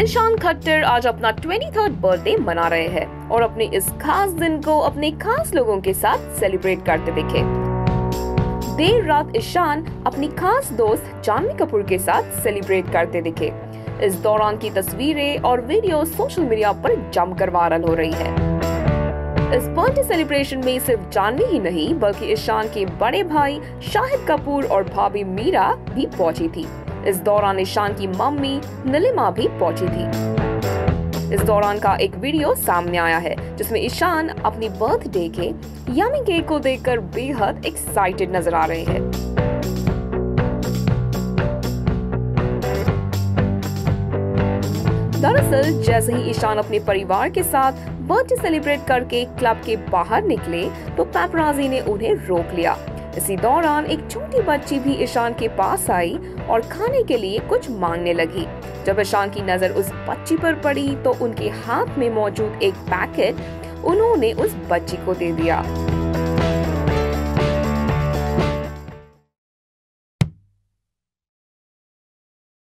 ईशान खट्टर आज अपना 23rd birthday मना रहे हैं और अपने इस खास दिन को अपने खास लोगों के साथ सेलिब्रेट करते दिखे। देर रात ईशान अपनी खास दोस्त जानवी कपूर के साथ सेलिब्रेट करते दिखे। इस दौरान की तस्वीरें और वीडियो सोशल मीडिया पर जमकर वायरल हो रही है। इस बर्थडे सेलिब्रेशन में सिर्फ जानवी ही नहीं बल्कि ईशान के बड़े भाई शाहिद कपूर और भाभी मीरा भी पहुंची थी। इस दौरान ईशान की मम्मी नलिमा भी पहुंची थी। इस दौरान का एक वीडियो सामने आया है जिसमें ईशान अपनी बर्थडे के यमी केक को देखकर बेहद एक्साइटेड नजर आ रहे हैं। दरअसल जैसे ही ईशान अपने परिवार के साथ बर्थडे सेलिब्रेट करके क्लब के बाहर निकले तो पैपराजी ने उन्हें रोक लिया। इसी दौरान एक छोटी बच्ची भी ईशान के पास आई और खाने के लिए कुछ मांगने लगी। जब ईशान की नजर उस बच्ची पर पड़ी तो उनके हाथ में मौजूद एक पैकेट उन्होंने उस बच्ची को दे दिया।